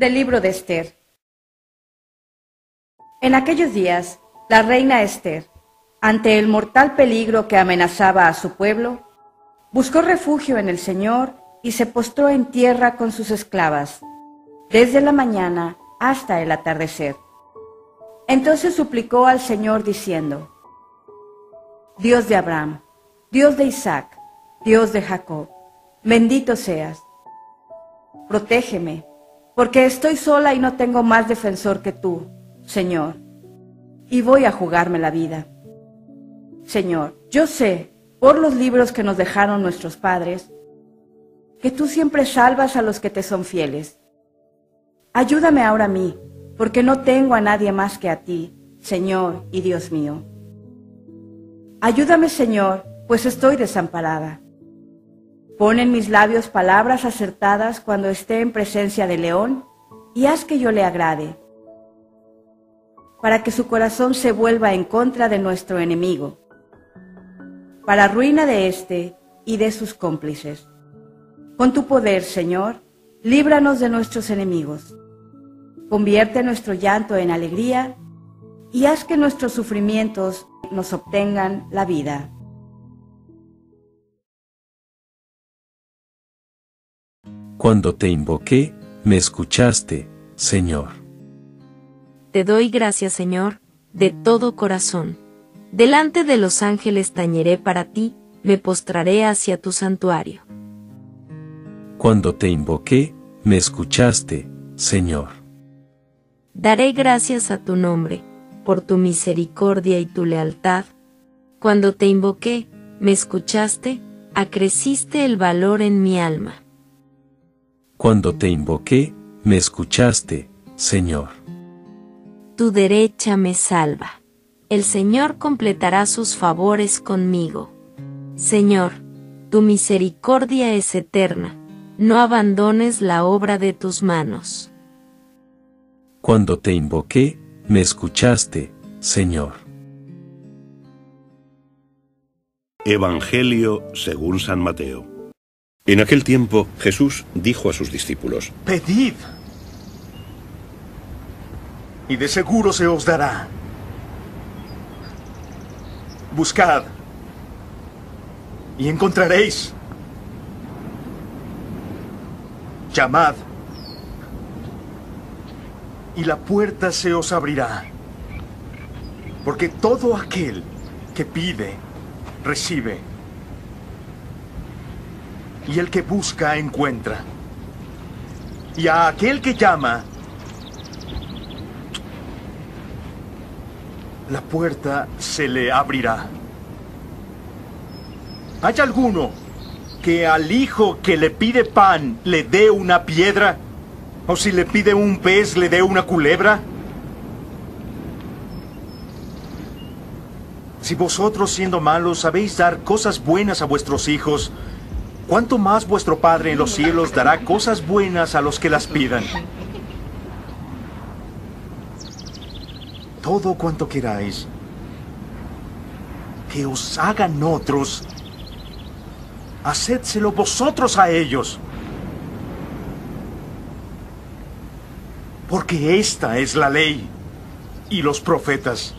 del libro de Ester. En aquellos días, la reina Ester, ante el mortal peligro que amenazaba a su pueblo, buscó refugio en el Señor y se postró en tierra con sus esclavas, desde la mañana hasta el atardecer. Entonces suplicó al Señor diciendo: Dios de Abraham, Dios de Isaac, Dios de Jacob, bendito seas. Protégeme, porque estoy sola y no tengo más defensor que tú, Señor, y voy a jugarme la vida. Señor, yo sé, por los libros que nos dejaron nuestros padres, que tú siempre salvas a los que te son fieles. Ayúdame ahora a mí, porque no tengo a nadie más que a ti, Señor y Dios mío. Ayúdame, Señor, pues estoy desamparada. Pon en mis labios palabras acertadas cuando esté en presencia de león, y haz que yo le agrade, para que su corazón se vuelva en contra de nuestro enemigo, para ruina de éste y de sus cómplices. Con tu poder, Señor, líbranos de nuestros enemigos. Convierte nuestro llanto en alegría y haz que nuestros sufrimientos nos obtengan la vida. Cuando te invoqué, me escuchaste, Señor. Te doy gracias, Señor, de todo corazón. Delante de los ángeles tañeré para ti, me postraré hacia tu santuario. Cuando te invoqué, me escuchaste, Señor. Daré gracias a tu nombre, por tu misericordia y tu lealtad. Cuando te invoqué, me escuchaste, acreciste el valor en mi alma. Cuando te invoqué, me escuchaste, Señor. Tu derecha me salva. El Señor completará sus favores conmigo. Señor, tu misericordia es eterna, no abandones la obra de tus manos. Cuando te invoqué, me escuchaste, Señor. Evangelio según San Mateo. En aquel tiempo, Jesús dijo a sus discípulos: Pedid, y de seguro se os dará. Buscad, y encontraréis. Llamad, y la puerta se os abrirá. Porque todo aquel que pide, recibe. Y el que busca, encuentra. Y a aquel que llama, la puerta se le abrirá. ¿Hay alguno que al hijo que le pide pan le dé una piedra? ¿O si le pide un pez le dé una culebra? Si vosotros, siendo malos, sabéis dar cosas buenas a vuestros hijos, ¿cuánto más vuestro Padre en los cielos dará cosas buenas a los que las pidan? Todo cuanto queráis que os hagan otros, hacédselo vosotros a ellos. Porque esta es la ley y los profetas.